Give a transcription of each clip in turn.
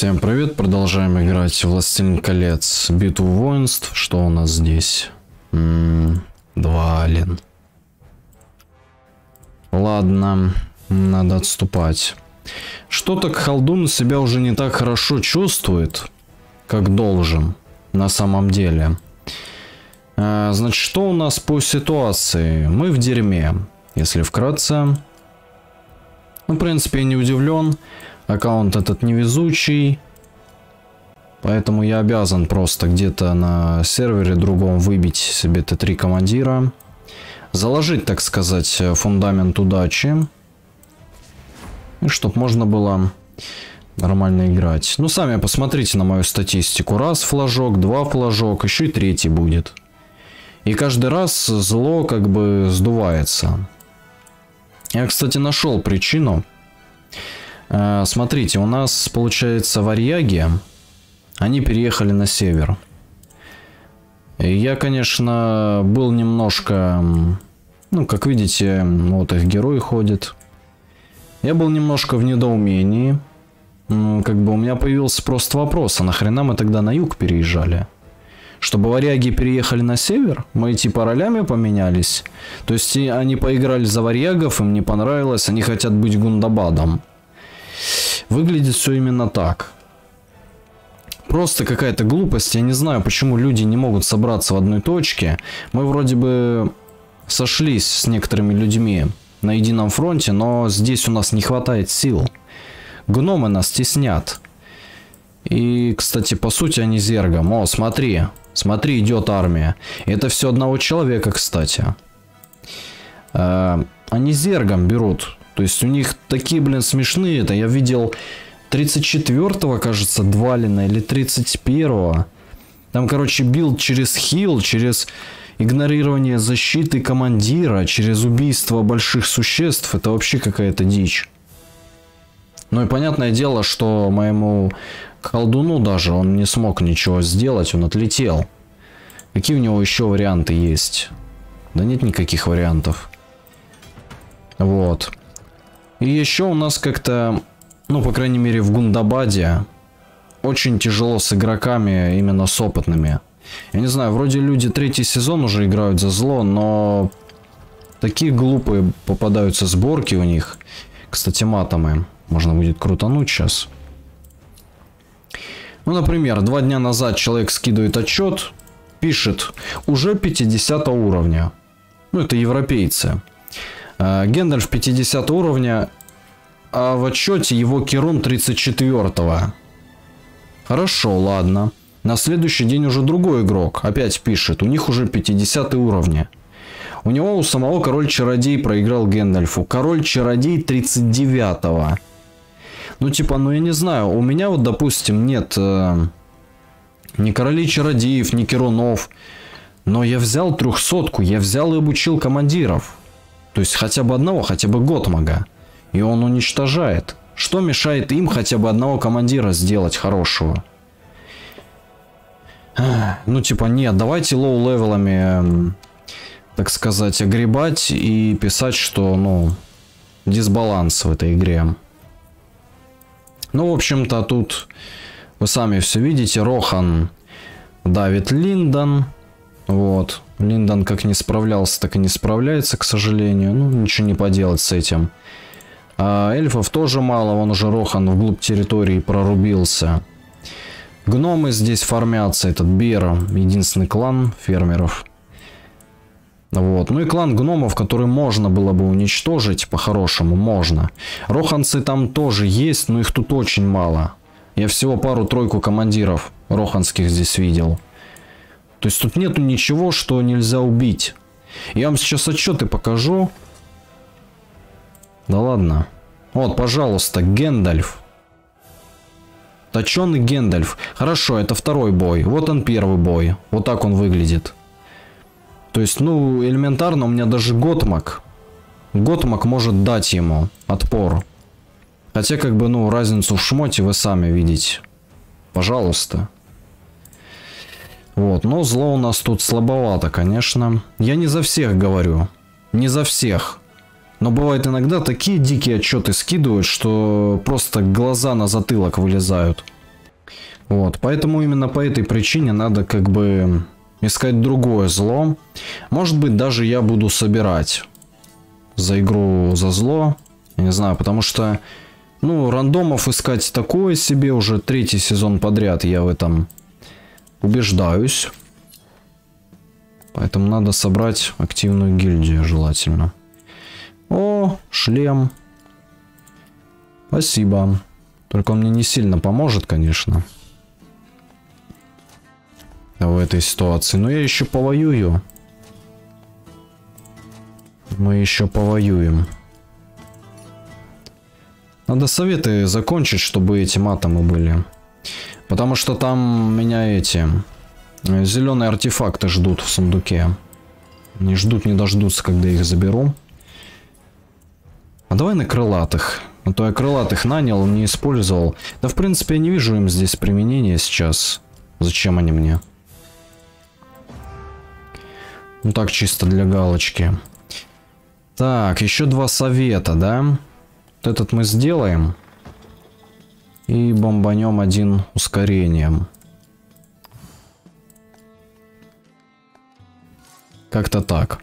Всем привет, продолжаем играть в Властелин колец, битву воинств. Что у нас здесь? Двалин. Ладно, надо отступать. Что-то Халдун себя уже не так хорошо чувствует, как должен на самом деле. Значит, что у нас по ситуации? Мы в дерьме, если вкратце. Ну, в принципе, я не удивлен. Аккаунт этот невезучий, поэтому я обязан просто где-то на сервере другом выбить себе Т3 командира, заложить, так сказать, фундамент удачи, и чтобы можно было нормально играть. Ну, сами посмотрите на мою статистику. Раз флажок, два флажок, еще и третий будет. И каждый раз зло как бы сдувается. Я, кстати, нашел причину. Смотрите, у нас, получается, варьяги, они переехали на север. И я, конечно, был немножко, ну, как видите, вот их герой ходит. Я был немножко в недоумении. Как бы у меня появился просто вопрос, а нахрена мы тогда на юг переезжали? Чтобы варьяги переехали на север, мы типа ролями поменялись. То есть они поиграли за варьягов, им не понравилось, они хотят быть Гундабадом. Выглядит все именно так. Просто какая-то глупость. Я не знаю, почему люди не могут собраться в одной точке. Мы вроде бы сошлись с некоторыми людьми на едином фронте, но здесь у нас не хватает сил. Гномы нас теснят. И, кстати, по сути они зергом. О, смотри. Смотри, идет армия. Это все одного человека, кстати. Они зергом берут. То есть у них такие, блин, смешные. Это я видел 34-го, кажется, Двалина, или 31-го. Там, короче, билд через хил, через игнорирование защиты командира, через убийство больших существ. Это вообще какая-то дичь. Ну и понятное дело, что моему колдуну даже он не смог ничего сделать, он отлетел. Какие у него еще варианты есть? Да нет никаких вариантов. Вот. И еще у нас как-то, ну, по крайней мере, в Гундабаде очень тяжело с игроками, именно с опытными. Я не знаю, вроде люди третий сезон уже играют за зло, но такие глупые попадаются сборки у них. Кстати, матами можно будет крутануть сейчас. Ну, например, 2 дня назад человек скидывает отчет, пишет, уже 50 уровня. Ну, это европейцы. Гэндальф 50 уровня, а в отчете его Керун 34-го. Хорошо, ладно. На следующий день уже другой игрок опять пишет. У них уже 50 уровня. У него у самого Король чародей проиграл Гэндальфу. Король чародей 39-го. Ну, типа, ну я не знаю. У меня вот, допустим, нет ни королей чародеев, ни Керунов. Но я взял 300-ку, я взял и обучил командиров. То есть хотя бы одного, хотя бы Готмага. И он уничтожает. Что мешает им хотя бы одного командира сделать хорошего? Ну типа нет, давайте лоу-левелами, так сказать, огребать и писать, что, ну, дисбаланс в этой игре. Ну, в общем-то, тут вы сами все видите. Рохан давит Линдон. Вот. Линдон как не справлялся, так и не справляется, к сожалению. Ну, ничего не поделать с этим. А эльфов тоже мало. Вон уже Рохан вглубь территории прорубился. Гномы здесь формятся. Этот Бера, единственный клан фермеров. Вот. Ну и клан гномов, который можно было бы уничтожить, по-хорошему, можно. Роханцы там тоже есть, но их тут очень мало. Я всего пару-тройку командиров роханских здесь видел. То есть тут нету ничего, что нельзя убить. Я вам сейчас отчеты покажу. Да ладно. Вот, пожалуйста, Гэндальф. Точеный Гэндальф. Хорошо, это второй бой. Вот он, первый бой. Вот так он выглядит. То есть, ну, элементарно у меня даже Готмак. Готмак может дать ему отпор. Хотя, как бы, ну, разницу в шмоте вы сами видите. Пожалуйста. Вот, но зло у нас тут слабовато, конечно. Я не за всех говорю. Не за всех. Но бывает иногда такие дикие отчеты скидывают, что просто глаза на затылок вылезают. Вот, поэтому именно по этой причине надо как бы искать другое зло. Может быть, даже я буду собирать за игру за зло. Я не знаю, потому что, ну, рандомов искать такое себе уже третий сезон подряд. Я в этом убеждаюсь. Поэтому надо собрать активную гильдию желательно. О, шлем. Спасибо. Только он мне не сильно поможет, конечно, в этой ситуации. Но я еще повоюю. Мы еще повоюем. Надо советы закончить, чтобы эти атомы были. Потому что там меня эти зеленые артефакты ждут в сундуке. Не ждут, не дождутся, когда их заберу. А давай на крылатых. А то я крылатых нанял, не использовал. Да, в принципе, я не вижу им здесь применения сейчас. Зачем они мне? Ну так, чисто для галочки. Так, еще два совета, да? Вот этот мы сделаем. И бомбанем один ускорением. Как-то так.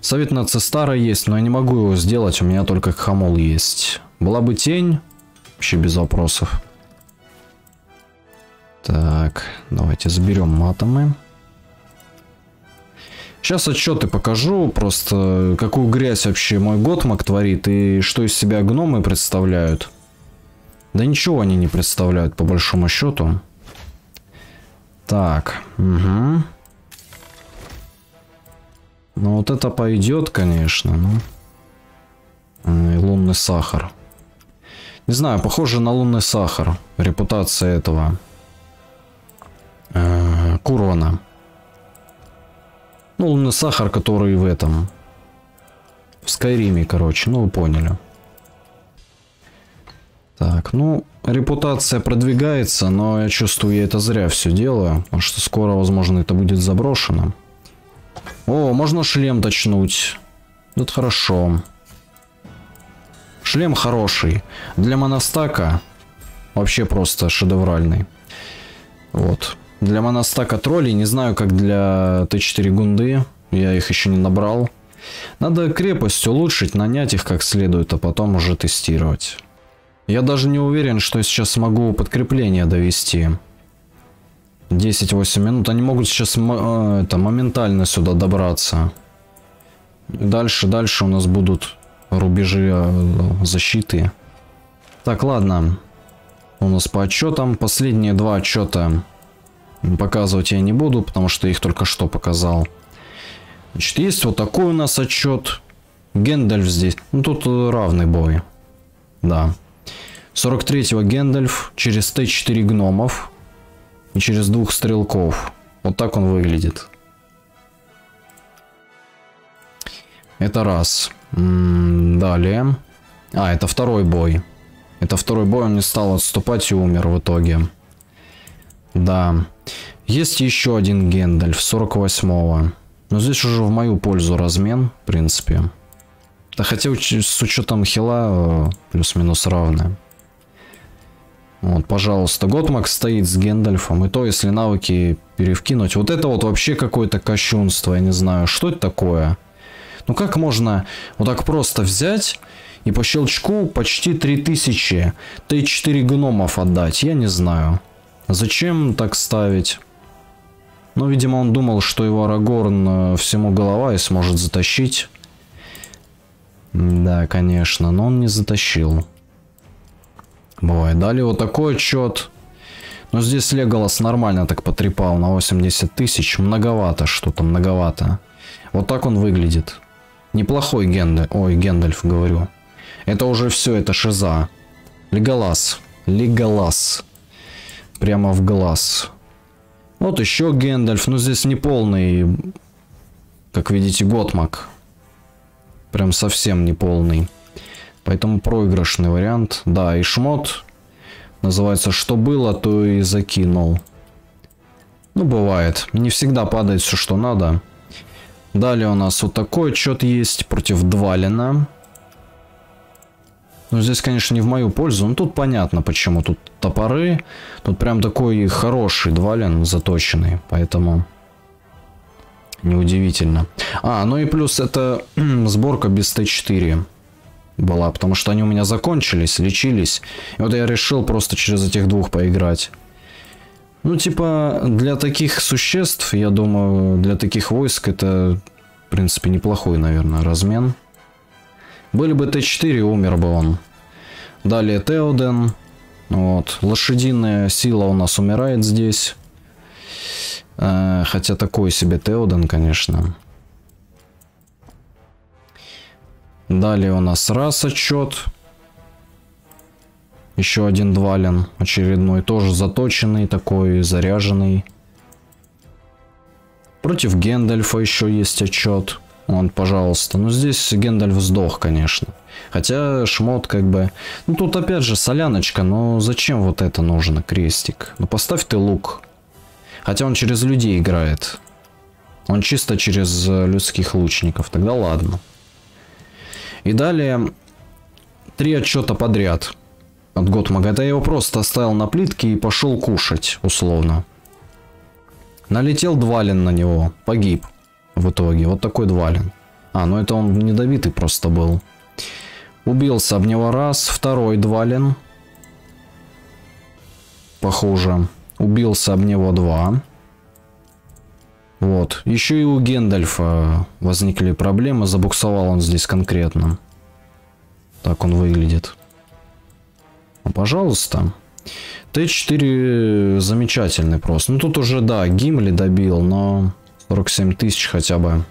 Совет на Цестара есть, но я не могу его сделать. У меня только Хамол есть. Была бы тень, вообще без вопросов. Так, давайте заберем атомы. Сейчас отчеты покажу, просто какую грязь вообще мой Готмак творит и что из себя гномы представляют. Да ничего они не представляют, по большому счету. Так, угу. Ну вот это пойдет, конечно. Ну. И лунный сахар. Не знаю, похоже на лунный сахар. Репутация этого Курона. Ну, лунный сахар, который в этом... В Skyrim, короче. Ну, вы поняли. Так, ну, репутация продвигается, но я чувствую, я это зря все делаю. Потому что скоро, возможно, это будет заброшено. О, можно шлем точнуть. Тут хорошо. Шлем хороший. Для моностака вообще просто шедевральный. Вот. Для моностака троллей, не знаю, как для Т4 гунды. Я их еще не набрал. Надо крепость улучшить, нанять их как следует, а потом уже тестировать. Я даже не уверен, что сейчас смогу подкрепление довести. 10-8 минут. Они могут сейчас это, моментально сюда добраться. Дальше у нас будут рубежи защиты. Так, ладно. У нас по отчетам. Последние два отчета показывать я не буду, потому что их только что показал. Значит, есть вот такой у нас отчет. Гэндальф здесь. Ну, тут равный бой. Да. 43-го Гэндальф через Т4 гномов. И через двух стрелков. Вот так он выглядит. Это раз. Далее. А, это второй бой. Это второй бой. Он не стал отступать и умер в итоге. Да. Есть еще один Гэндальф 48-го. Но здесь уже в мою пользу размен, в принципе. Да, хотя с учетом хила плюс-минус равны. Вот, пожалуйста, Готмак стоит с Гэндальфом. И то, если навыки перевкинуть. Вот это вот вообще какое-то кощунство. Я не знаю, что это такое. Ну, как можно вот так просто взять и по щелчку почти 3000 Т4 гномов отдать? Я не знаю. Зачем так ставить? Ну, видимо, он думал, что его Арагорн всему голова и сможет затащить. Да, конечно, но он не затащил. Бывает. Далее вот такой отчет. Но здесь Леголас нормально так потрепал на 80 тысяч. Многовато что-то, многовато. Вот так он выглядит. Неплохой Гэндальф. Ой, Гэндальф, говорю. Это уже все, это шиза. Леголас. Леголас. Прямо в глаз. Вот еще Гэндальф. Но здесь не полный, как видите, Готмак. Прям совсем не полный. Поэтому проигрышный вариант. Да, и шмот. Называется, что было, то и закинул. Ну, бывает. Не всегда падает все, что надо. Далее у нас вот такой отчет есть против Двалина. Но здесь, конечно, не в мою пользу. Но тут понятно, почему. Тут топоры. Тут прям такой хороший двалин заточенный. Поэтому неудивительно. А, ну и плюс это сборка без Т4 была. Потому что они у меня закончились, лечились. И вот я решил просто через этих двух поиграть. Ну, типа, для таких существ, я думаю, для таких войск это, в принципе, неплохой, наверное, размен. Были бы Т4, умер бы он. Далее Теоден. Вот. Лошадиная сила у нас умирает здесь. Хотя такой себе Теоден, конечно. Далее у нас расчет. Еще один двалин очередной. Тоже заточенный такой, заряженный. Против Гэндальфа еще есть отчет. Вон, пожалуйста. Ну, здесь Гэндальф сдох, конечно. Хотя шмот как бы... Ну, тут опять же соляночка. Но зачем вот это нужно, крестик? Ну, поставь ты лук. Хотя он через людей играет. Он чисто через людских лучников. Тогда ладно. И далее 3 отчета подряд. От Готмага. Это я его просто оставил на плитке и пошел кушать, условно. Налетел двалин на него. Погиб в итоге. Вот такой двалин. А, ну это он недобитый просто был. Убился об него раз. Второй двалин. Похоже. Убился об него два. Вот. Еще и у Гэндальфа возникли проблемы. Забуксовал он здесь конкретно. Так он выглядит. Пожалуйста. Т4 замечательный просто. Ну тут уже, да, Гимли добил, но 47 тысяч хотя бы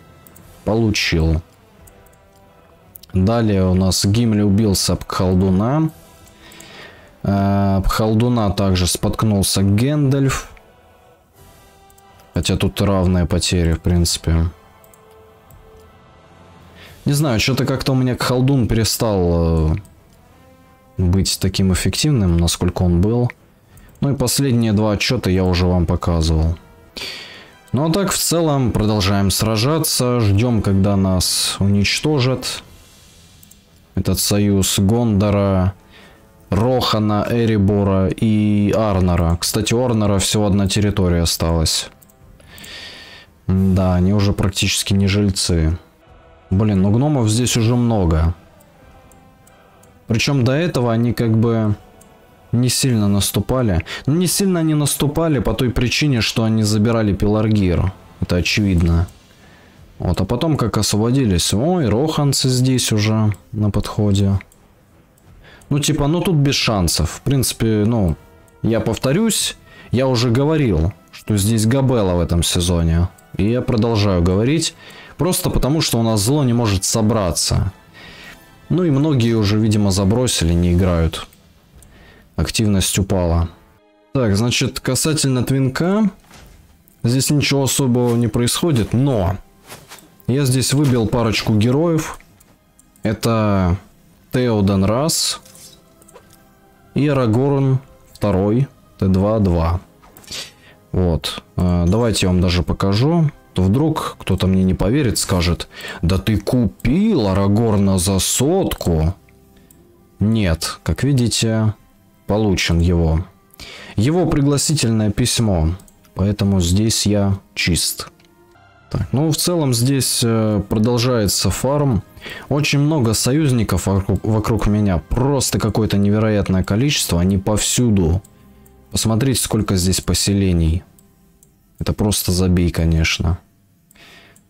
получил. Далее у нас Гимли убился об Халдуна. Об Халдуна также споткнулся Гэндальф. Хотя тут равные потери, в принципе. Не знаю, что-то как-то у меня Халдун перестал... быть таким эффективным, насколько он был. Ну и последние два отчета я уже вам показывал. Ну а так в целом продолжаем сражаться. Ждем, когда нас уничтожат. Этот союз Гондора, Рохана, Эрибора и Арнора. Кстати, у Арнора всего одна территория осталась. Да, они уже практически не жильцы. Блин, ну гномов здесь уже много. Причем до этого они как бы не сильно наступали. Но не сильно они наступали по той причине, что они забирали Пеларгир. Это очевидно. Вот, а потом как освободились. Ой, роханцы здесь уже на подходе. Ну типа, ну тут без шансов. В принципе, ну, я повторюсь. Я уже говорил, что здесь Габелла в этом сезоне. И я продолжаю говорить. Просто потому, что у нас зло не может собраться. Ну и многие уже, видимо, забросили, не играют. Активность упала. Так, значит, касательно твинка. Здесь ничего особого не происходит, но... Я здесь выбил парочку героев. Это Теоден раз. И Арагорн второй. Т2-2. Вот. Давайте я вам даже покажу. Вдруг кто-то мне не поверит, скажет: да ты купил Арагорна за 100. Нет, как видите, получен его пригласительное письмо, поэтому здесь я чист. Так, ну в целом здесь продолжается фарм. Очень много союзников вокруг меня, просто какое-то невероятное количество. Они повсюду. Посмотрите, сколько здесь поселений. Это просто забей, конечно.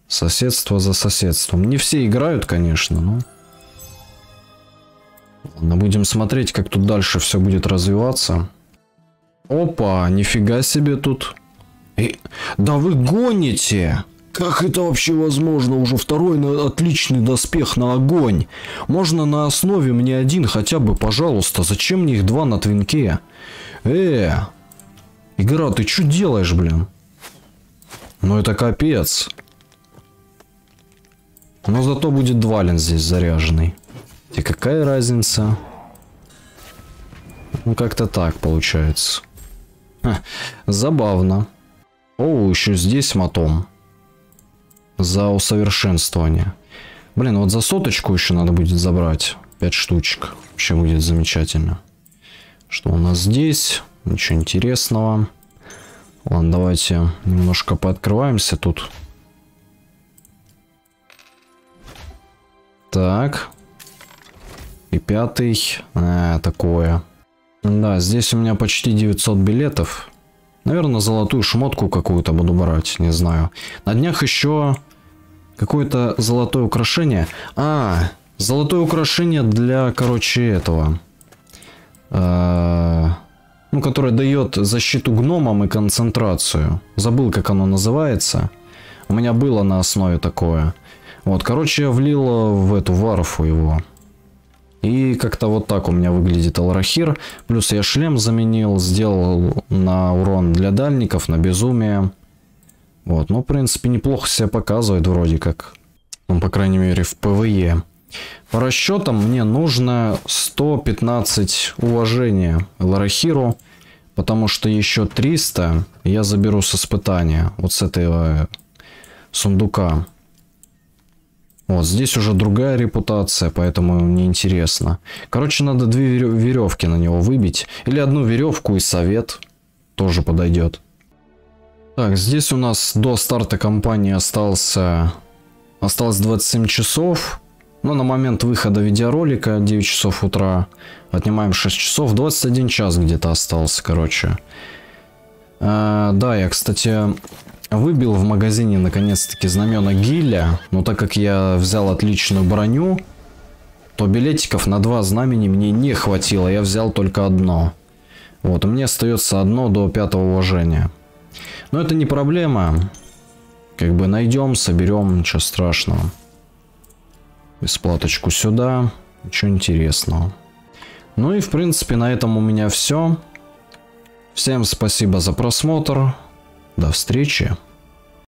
Соседство за соседством. Не все играют, конечно, но... Ладно, будем смотреть, как тут дальше все будет развиваться. Опа, нифига себе тут. Да вы гоните! Как это вообще возможно? Уже второй отличный доспех на огонь. Можно на основе мне один хотя бы, пожалуйста. Зачем мне их два на твинке? Игра, ты что делаешь, блин? Ну это капец. Но зато будет двалин здесь заряженный. И какая разница? Ну как-то так получается. Ха, забавно. О, еще здесь матом. За усовершенствование. Блин, вот за 100 еще надо будет забрать. 5 штучек. Вообще будет замечательно. Что у нас здесь? Ничего интересного. Ладно, давайте немножко пооткрываемся тут. Так. И 5. Такое. Да, здесь у меня почти 900 билетов. Наверное, золотую шмотку какую-то буду брать. Не знаю. На днях еще какое-то золотое украшение. А, золотое украшение для, короче, этого. Ну, которое дает защиту гномам и концентрацию. Забыл, как оно называется. У меня было на основе такое. Вот, короче, я влил в эту варфу его. И как-то вот так у меня выглядит Алрахир. Плюс я шлем заменил, сделал на урон для дальников, на безумие. Вот, ну, в принципе, неплохо себя показывает вроде как. Ну, по крайней мере, в ПВЕ. По расчетам мне нужно 115 уважения Алрахиру. Потому что еще 300 я заберу с испытания. Вот с этого сундука. Вот, здесь уже другая репутация, поэтому неинтересно. Короче, надо 2 веревки на него выбить. Или одну веревку и совет тоже подойдет. Так, здесь у нас до старта кампании осталось 27 часов. Но на момент выхода видеоролика 9 часов утра. Отнимаем 6 часов. 21 час где-то остался, короче. Да, я, кстати... Выбил в магазине наконец-таки знамена Гиля, но так как я взял отличную броню, то билетиков на 2 знамени мне не хватило, я взял только одно. Вот, мне остается одно до 5 уважения. Но это не проблема. Как бы найдем, соберем, ничего страшного. Бесплаточку сюда, ничего интересного. Ну и в принципе на этом у меня все. Всем спасибо за просмотр. До встречи.